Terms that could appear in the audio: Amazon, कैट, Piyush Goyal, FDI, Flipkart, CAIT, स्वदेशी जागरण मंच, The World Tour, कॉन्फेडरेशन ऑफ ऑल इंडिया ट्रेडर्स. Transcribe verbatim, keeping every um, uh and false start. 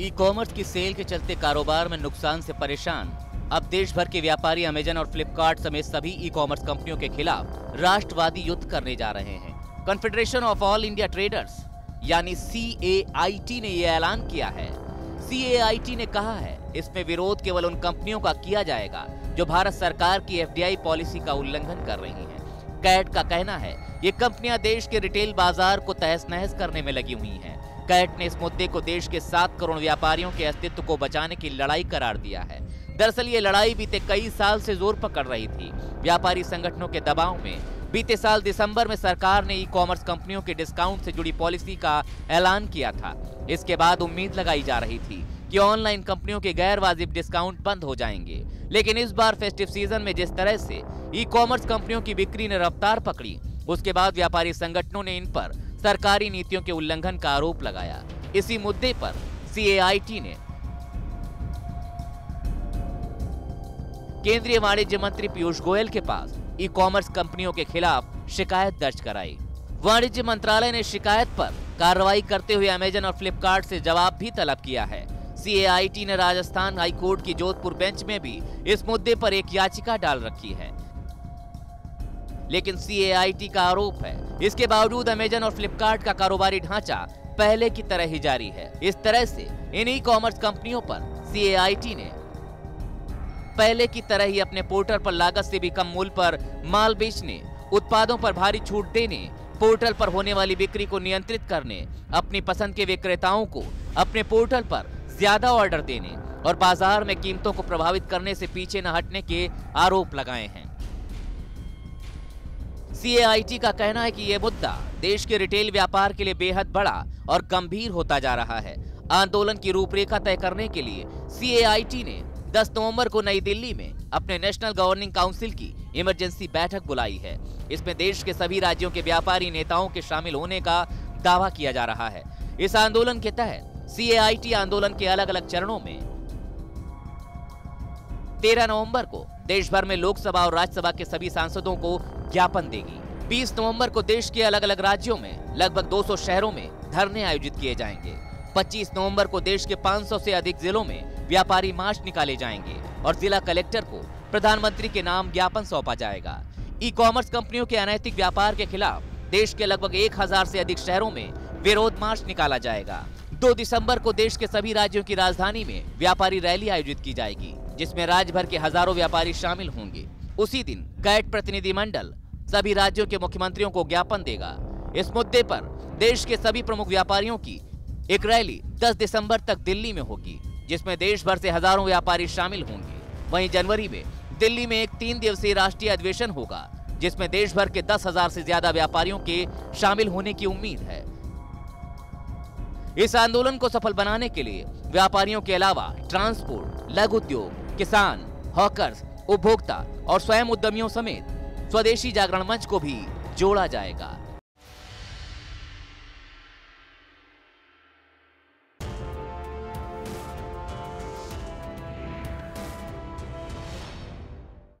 E commerce की cell के चलते कारोबार में नुकसान से परेशान अब देश भर के व्यापारी अमेजन और फ्लिपकार्ट समेत सभी ई कॉमर्स कंपनियों के खिलाफ राष्ट्रवादी युद्ध करने जा रहे हैं। कॉन्फेडरेशन ऑफ ऑल इंडिया ट्रेडर्स यानी सी ए आई टी ने ये ऐलान किया है। सी ए आई टी ने कहा है इसमें विरोध केवल उन कंपनियों का किया जाएगा जो भारत सरकार की एफ डी आई पॉलिसी का उल्लंघन कर रही हैं। कैट का कहना है ये कंपनियां देश के रिटेल बाजार को तहस नहस करने में लगी हुई हैं। कैट ने इस मुद्दे को देश के सात करोड़ व्यापारियों के अस्तित्व को बचाने की लड़ाई करार दिया है। दरअसल ये लड़ाई बीते कई साल से जोर पकड़ रही थी। व्यापारी संगठनों के दबाव में बीते साल दिसंबर में सरकार ने ई कॉमर्स कंपनियों के डिस्काउंट से जुड़ी पॉलिसी का ऐलान किया था। इसके बाद उम्मीद लगाई जा रही थी कि ऑनलाइन कंपनियों के गैर वाजिब डिस्काउंट बंद हो जाएंगे, लेकिन इस बार फेस्टिव सीजन में जिस तरह से ई कॉमर्स कंपनियों की बिक्री ने रफ्तार पकड़ी, उसके बाद व्यापारी संगठनों ने इन पर सरकारी नीतियों के उल्लंघन का आरोप लगाया। इसी मुद्दे पर सी ए आई टी ने केंद्रीय वाणिज्य मंत्री पीयूष गोयल के पास ई कॉमर्स कंपनियों के खिलाफ शिकायत दर्ज कराई। वाणिज्य मंत्रालय ने शिकायत पर कार्रवाई करते हुए अमेजन और फ्लिपकार्ट से जवाब भी तलब किया है। सी ए आई टी ने राजस्थान हाईकोर्ट की जोधपुर बेंच में भी इस मुद्दे पर एक याचिका डाल रखी है, लेकिन सी ए आई टी का आरोप है इसके बावजूद अमेजन और फ्लिपकार्ट का कारोबारी ढांचा पहले की तरह ही जारी है। इस तरह से इन ई कॉमर्स कंपनियों पर सी ए आई टी ने पहले की तरह ही अपने पोर्टल पर लागत से भी कम मूल्य पर माल बेचने, उत्पादों पर भारी छूट देने, पोर्टल पर होने वाली बिक्री को नियंत्रित करने, अपनी पसंद के विक्रेताओं को अपने पोर्टल पर ज्यादा ऑर्डर देने और बाजार में कीमतों को प्रभावित करने से पीछे न हटने के आरोप लगाए हैं। सी ए आई टी का कहना है कि यह मुद्दा देश के रिटेल व्यापार के लिए बेहद बड़ा और गंभीर होता जा रहा है। आंदोलन की रूपरेखा तय करने के लिए सी ए आई टी ने दस नवंबर को नई दिल्ली में अपने नेशनल गवर्निंग काउंसिल की इमरजेंसी बैठक बुलाई है। इसमें देश के सभी राज्यों के व्यापारी नेताओं के शामिल होने का दावा किया जा रहा है। इस आंदोलन के तहत सी ए आई टी आंदोलन के अलग अलग चरणों में तेरह नवंबर को देश भर में लोकसभा और राज्यसभा के सभी सांसदों को ज्ञापन देगी। बीस नवंबर को देश के अलग अलग राज्यों में लगभग दो सौ शहरों में धरने आयोजित किए जाएंगे। पच्चीस नवंबर को देश के पाँच सौ से अधिक जिलों में व्यापारी मार्च निकाले जाएंगे और जिला कलेक्टर को प्रधानमंत्री के नाम ज्ञापन सौंपा जाएगा। ई कॉमर्स कंपनियों के अनैतिक व्यापार के खिलाफ देश के लगभग एक हज़ार से अधिक शहरों में विरोध मार्च निकाला जाएगा। दो दिसंबर को देश के सभी राज्यों की राजधानी में व्यापारी रैली आयोजित की जाएगी, जिसमें राज्य भर के हजारों व्यापारी शामिल होंगे। उसी दिन कैट प्रतिनिधिमंडल सभी राज्यों के मुख्यमंत्रियों को ज्ञापन देगा। इस मुद्दे पर देश के सभी प्रमुख व्यापारियों की एक रैली दस दिसंबर तक दिल्ली में होगी, जिसमें देश भर से हजारों व्यापारी शामिल होंगे। वहीं जनवरी में दिल्ली में एक तीन दिवसीय राष्ट्रीय अधिवेशन होगा, जिसमें देश भर के दस हजार से ज्यादा व्यापारियों के शामिल होने की उम्मीद है। इस आंदोलन को सफल बनाने के लिए व्यापारियों के अलावा ट्रांसपोर्ट, लघु उद्योग, किसान, हॉकर्स, उपभोक्ता और स्वयं उद्यमियों समेत स्वदेशी जागरण मंच को भी जोड़ा जाएगा।